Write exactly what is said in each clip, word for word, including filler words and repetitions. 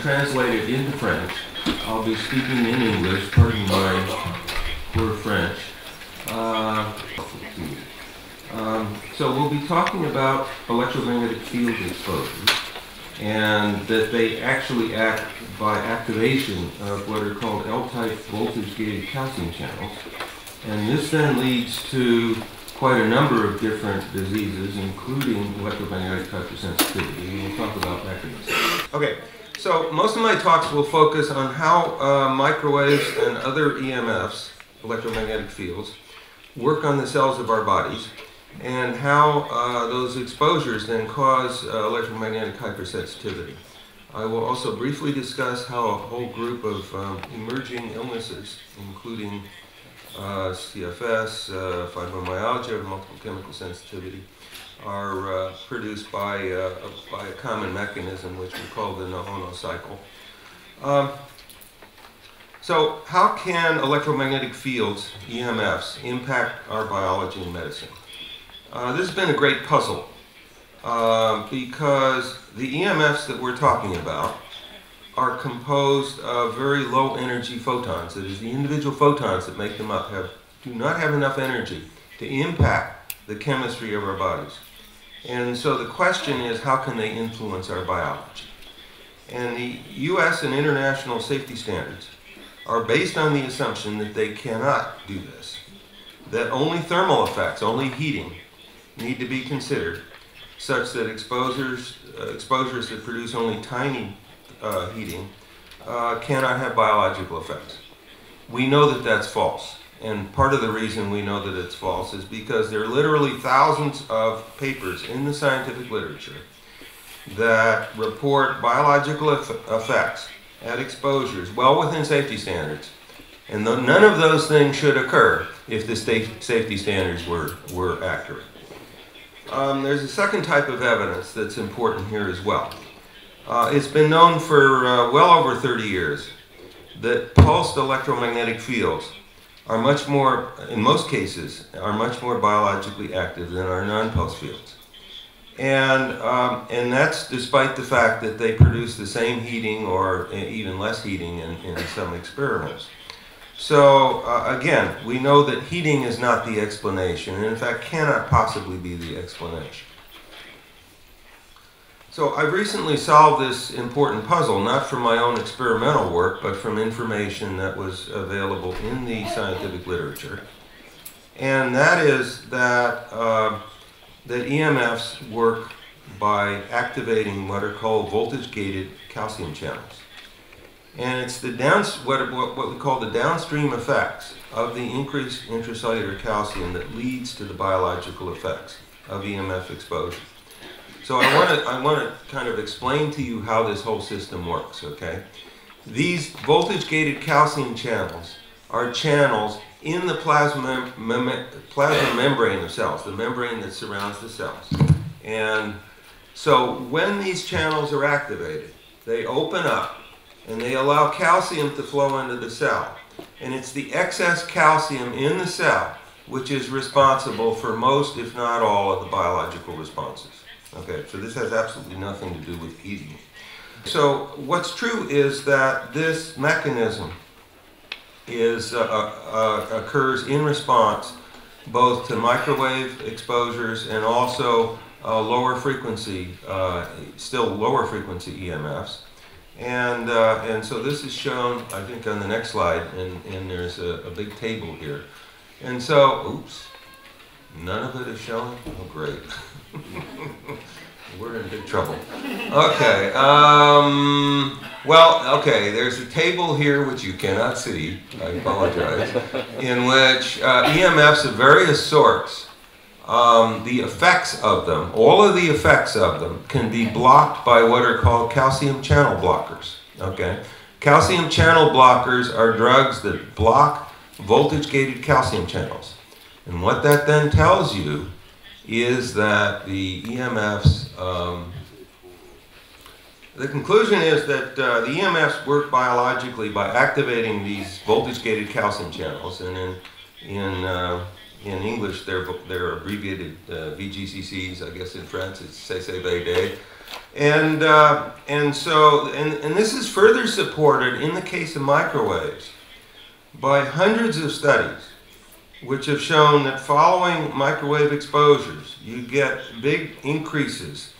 translated into French. I'll be speaking in English, pardon my poor French. Uh, um, so we'll be talking about electromagnetic field exposure, and that they actually act by activation of what are called L-type voltage-gated calcium channels. And this then leads to quite a number of different diseases, including electromagnetic hypersensitivity. We'll talk about mechanisms. Okay, so most of my talks will focus on how uh, microwaves and other E M Fs, electromagnetic fields, work on the cells of our bodies, and how uh, those exposures then cause uh, electromagnetic hypersensitivity. I will also briefly discuss how a whole group of um, emerging illnesses, including uh, C F S, uh, fibromyalgia, multiple chemical sensitivity, are uh, produced by, uh, by a common mechanism which we call the N O/ONOO- cycle. Um, so how can electromagnetic fields, E M Fs, impact our biology and medicine? Uh, this has been a great puzzle uh, because the E M Fs that we're talking about are composed of very low energy photons. It is the individual photons that make them up have, do not have enough energy to impact the chemistry of our bodies. And so the question is, how can they influence our biology? And the U S and international safety standards are based on the assumption that they cannot do this, that only thermal effects, only heating, need to be considered, such that exposures, uh, exposures that produce only tiny uh, heating uh, cannot have biological effects. We know that that's false, and part of the reason we know that it's false is because there are literally thousands of papers in the scientific literature that report biological eff effects at exposures well within safety standards, and th none of those things should occur if the safety standards were, were accurate. Um, there's a second type of evidence that's important here as well. Uh, it's been known for uh, well over thirty years that pulsed electromagnetic fields are much more, in most cases, are much more biologically active than our non-pulsed fields. And, um, and that's despite the fact that they produce the same heating or even less heating in, in some experiments. So uh, again, we know that heating is not the explanation, and in fact cannot possibly be the explanation. So I've recently solved this important puzzle, not from my own experimental work, but from information that was available in the scientific literature. And that is that, uh, that E M Fs work by activating what are called voltage-gated calcium channels. And it's the down, what, what, what we call the downstream effects of the increased intracellular calcium that leads to the biological effects of E M F exposure. So I want to I want to kind of explain to you how this whole system works, okay? These voltage-gated calcium channels are channels in the plasma, mem plasma membrane of cells, the membrane that surrounds the cells. And so when these channels are activated, they open up, and they allow calcium to flow into the cell. And it's the excess calcium in the cell which is responsible for most, if not all, of the biological responses. Okay, so this has absolutely nothing to do with heating. So what's true is that this mechanism is, uh, uh, occurs in response both to microwave exposures and also uh, lower frequency, uh, still lower frequency E M Fs. And, uh, and so this is shown, I think, on the next slide, and, and there's a, a big table here. And so, oops, none of it is shown? Oh, great. We're in big trouble. Okay, um, well, okay, there's a table here which you cannot see, I apologize, in which uh, E M Fs of various sorts, Um, the effects of them, all of the effects of them, can be blocked by what are called calcium channel blockers, okay? Calcium channel blockers are drugs that block voltage-gated calcium channels. And what that then tells you is that the E M Fs, um, the conclusion is that uh, the E M Fs work biologically by activating these voltage-gated calcium channels, and in, in uh, in English, they're, they're abbreviated uh, V G C Cs. I guess in French, it's C C B D. And, uh, and so, and, and this is further supported in the case of microwaves by hundreds of studies which have shown that following microwave exposures, you get big increases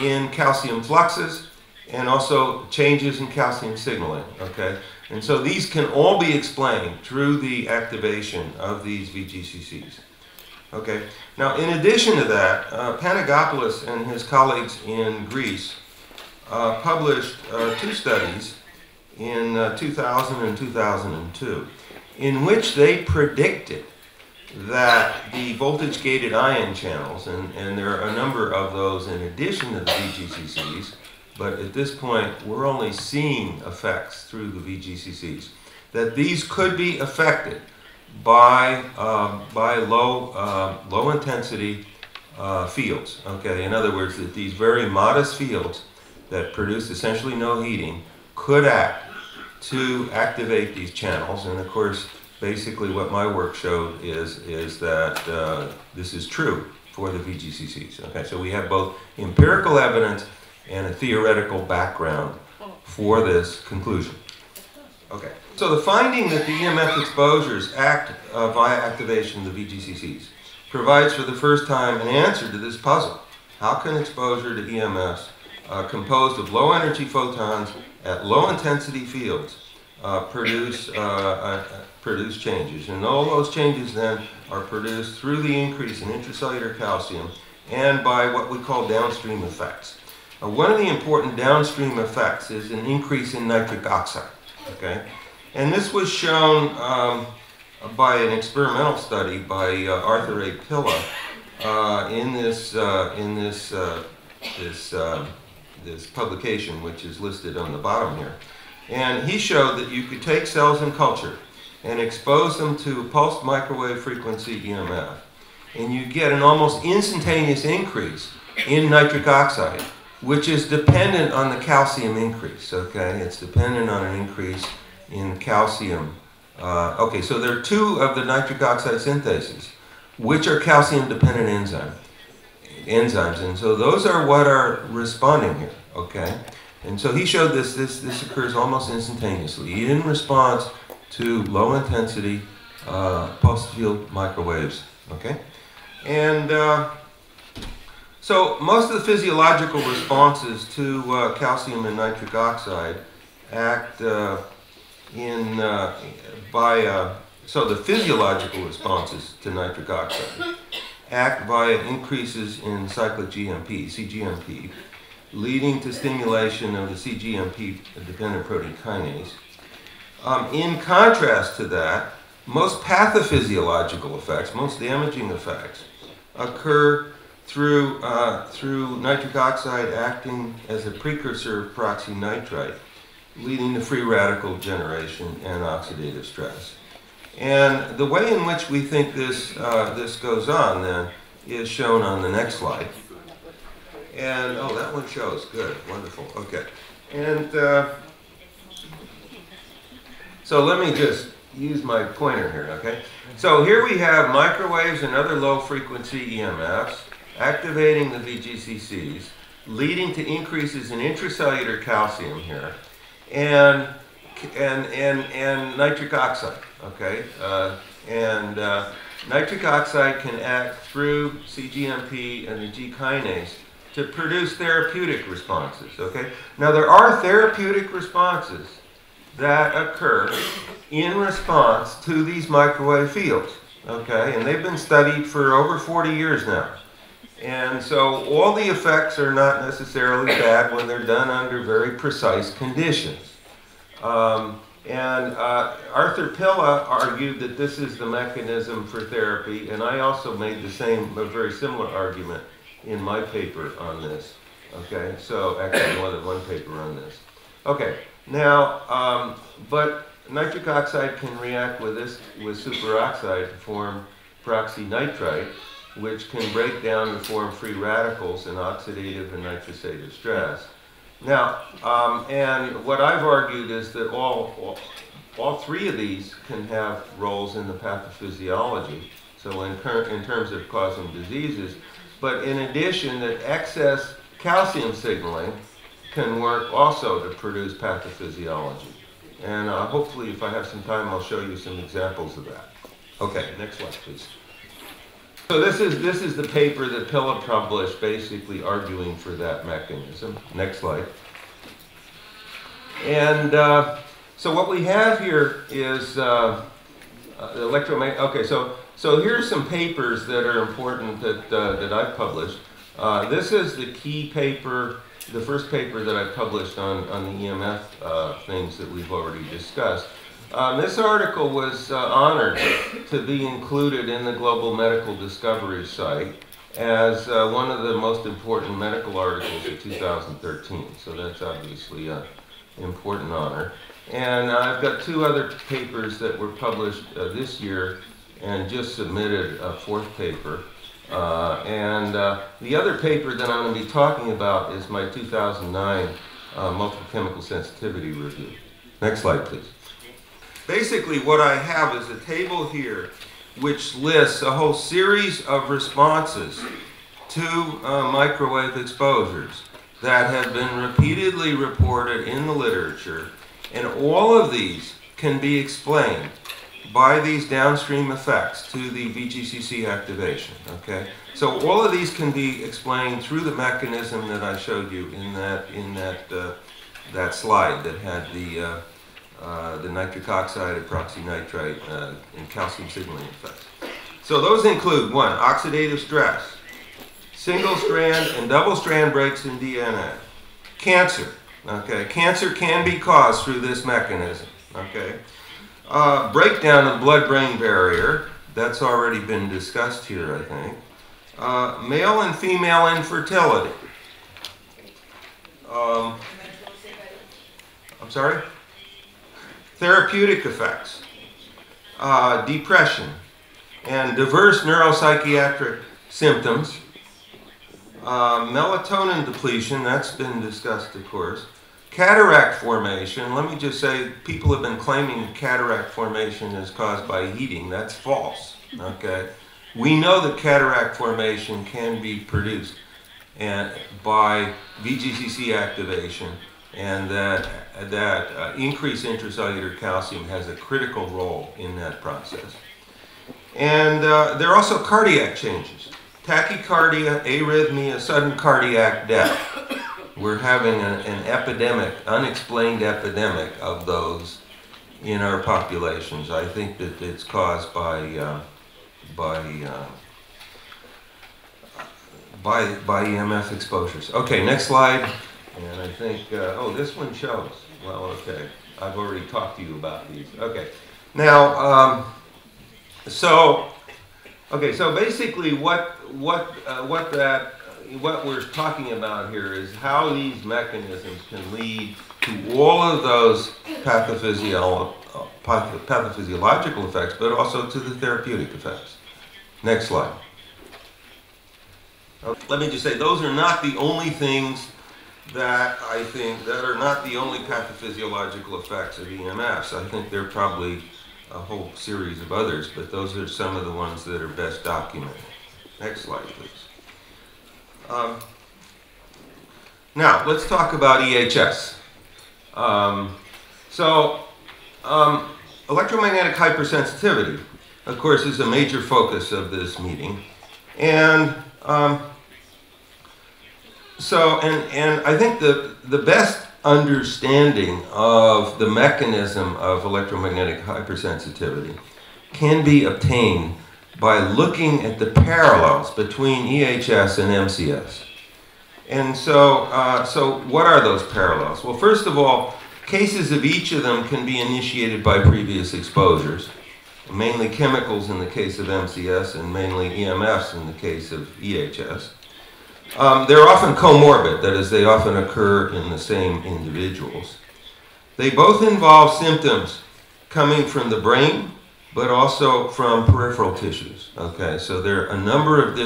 in calcium fluxes and also changes in calcium signaling, okay? And so these can all be explained through the activation of these V G C Cs. Okay. Now, in addition to that, uh, Panagopoulos and his colleagues in Greece uh, published uh, two studies in uh, two thousand and two thousand two, in which they predicted that the voltage-gated ion channels, and, and there are a number of those in addition to the V G C Cs, but at this point, we're only seeing effects through the V G C Cs, that these could be affected by uh, by low uh, low intensity uh, fields. Okay, in other words, that these very modest fields that produce essentially no heating could act to activate these channels. And of course, basically, what my work showed is is that uh, this is true for the V G C Cs. Okay, so we have both empirical evidence and a theoretical background for this conclusion. Okay. So the finding that the E M F exposures act uh, via activation of the V G C Cs provides for the first time an answer to this puzzle. How can exposure to E M Fs uh, composed of low energy photons at low intensity fields uh, produce, uh, uh, produce changes? And all those changes then are produced through the increase in intracellular calcium and by what we call downstream effects. Uh, one of the important downstream effects is an increase in nitric oxide. Okay? And this was shown um, by an experimental study by uh, Arthur A. Pilla uh, in this uh, in this uh, this uh, this publication, which is listed on the bottom here. And he showed that you could take cells in culture and expose them to pulsed microwave frequency E M F, and you get an almost instantaneous increase in nitric oxide, which is dependent on the calcium increase. Okay, it's dependent on an increase in calcium. Uh, okay, so there are two of the nitric oxide synthetases, which are calcium-dependent enzyme, enzymes, and so those are what are responding here, okay? And so he showed this, this, this occurs almost instantaneously in response to low-intensity uh, pulsed field microwaves, okay? And uh, so most of the physiological responses to uh, calcium and nitric oxide act uh, in uh, by uh, so the physiological responses to nitric oxide act via increases in cyclic G M P, C G M P, leading to stimulation of the C G M P-dependent protein kinase. Um, in contrast to that, most pathophysiological effects, most damaging effects, occur through uh, through nitric oxide acting as a precursor of peroxynitrite, leading to free radical generation and oxidative stress. And the way in which we think this, uh, this goes on then is shown on the next slide. And, oh, that one shows, good, wonderful, okay. And uh, so let me just use my pointer here, okay? So here we have microwaves and other low frequency E M Fs activating the V G C Cs, leading to increases in intracellular calcium here, and and and and nitric oxide, okay, uh, and uh, nitric oxide can act through C G M P and the G kinase to produce therapeutic responses, okay. Now there are therapeutic responses that occur in response to these microwave fields, okay, and they've been studied for over forty years now. And so all the effects are not necessarily bad when they're done under very precise conditions. Um, and uh, Arthur Pilla argued that this is the mechanism for therapy, and I also made the same, a very similar argument in my paper on this. Okay, so actually more than one paper on this. Okay, now, um, but nitric oxide can react with this, with superoxide to form peroxynitrite, which can break down and form free radicals in oxidative and nitrosative stress. Now, um, and what I've argued is that all, all, all three of these can have roles in the pathophysiology, so in, in terms of causing diseases, but in addition that excess calcium signaling can work also to produce pathophysiology. And uh, hopefully, if I have some time, I'll show you some examples of that. Okay, next slide, please. So this is, this is the paper that Pilla published, basically arguing for that mechanism. Next slide. And uh, so what we have here is uh, electromagnetic. Okay, so, so here's some papers that are important that, uh, that I've published. Uh, this is the key paper, the first paper that I published on, on the E M F uh, things that we've already discussed. Um, this article was uh, honored to be included in the Global Medical Discovery site as uh, one of the most important medical articles of two thousand thirteen. So that's obviously an important honor. And uh, I've got two other papers that were published uh, this year and just submitted a fourth paper. Uh, and uh, the other paper that I'm going to be talking about is my two thousand nine uh, multiple chemical sensitivity review. Next slide, please. Basically, what I have is a table here which lists a whole series of responses to uh, microwave exposures that have been repeatedly reported in the literature, and all of these can be explained by these downstream effects to the V G C C activation, okay? So all of these can be explained through the mechanism that I showed you in that, in that, uh, that slide that had the, uh, uh, the nitric oxide and peroxynitrite uh, and calcium signaling effects. So those include, one, oxidative stress, single-strand and double-strand breaks in D N A, cancer, okay? Cancer can be caused through this mechanism, okay? Uh, breakdown of blood-brain barrier, that's already been discussed here, I think. Uh, male and female infertility. Um, I'm sorry? Therapeutic effects. Uh, depression. And diverse neuropsychiatric symptoms. Uh, melatonin depletion, that's been discussed, of course. Cataract formation, let me just say, people have been claiming that cataract formation is caused by heating. That's false, okay? We know that cataract formation can be produced and by V G C C activation, and that, that uh, increased intracellular calcium has a critical role in that process. And uh, there are also cardiac changes. Tachycardia, arrhythmia, sudden cardiac death. We're having an, an epidemic, unexplained epidemic of those in our populations. I think that it's caused by uh, by uh, by by E M F exposures. Okay, next slide. And I think uh, oh, this one shows. Well, okay, I've already talked to you about these. Okay, now um, so okay, so basically, what what uh, what that. What we're talking about here is how these mechanisms can lead to all of those pathophysiolo pathophysiological effects, but also to the therapeutic effects. Next slide. Okay. Let me just say, those are not the only things that I think, that are not the only pathophysiological effects of E M Fs. I think there are probably a whole series of others, but those are some of the ones that are best documented. Next slide, please. Um, now, let's talk about E H S. Um, so, um, electromagnetic hypersensitivity, of course, is a major focus of this meeting. And um, so, and, and I think the, the best understanding of the mechanism of electromagnetic hypersensitivity can be obtained by looking at the parallels between E H S and M C S. And so, uh, so what are those parallels? Well, first of all, cases of each of them can be initiated by previous exposures, mainly chemicals in the case of M C S and mainly E M Fs in the case of E H S. Um, they're often comorbid, that is, they often occur in the same individuals. They both involve symptoms coming from the brain, but also from peripheral tissues, okay? So there are a number of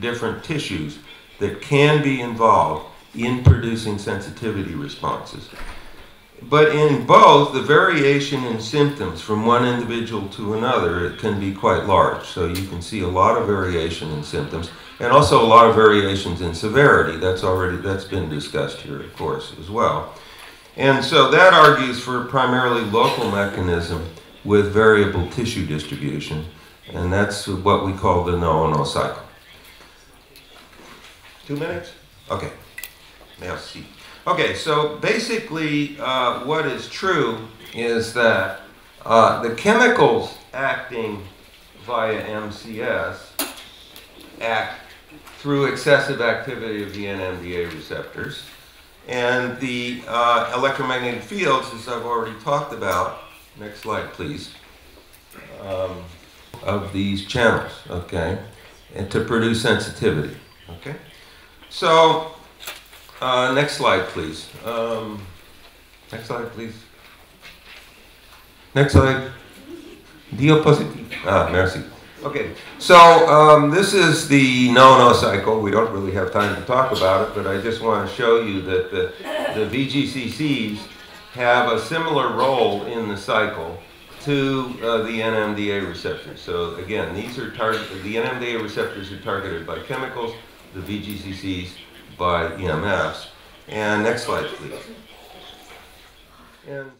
different tissues that can be involved in producing sensitivity responses. But in both, the variation in symptoms from one individual to another, it can be quite large. So you can see a lot of variation in symptoms. And also a lot of variations in severity. That's already, that's been discussed here, of course, as well. And so that argues for primarily local mechanism with variable tissue distribution, and that's what we call the no-ono cycle. Two minutes? Okay. Merci. Okay, so basically uh, what is true is that uh, the chemicals acting via M C S act through excessive activity of the N M D A receptors, and the uh, electromagnetic fields, as I've already talked about, next slide please, um, of these channels, okay, and to produce sensitivity, okay? So, uh, next slide please, um, next slide please, next slide, diapositive, ah, merci. Okay, so um, this is the no-no cycle. We don't really have time to talk about it, but I just want to show you that the, the V G C Cs have a similar role in the cycle to uh, the N M D A receptors. So again, these are targeted, the N M D A receptors are targeted by chemicals, the V G C Cs by E M Fs. And next slide, please. And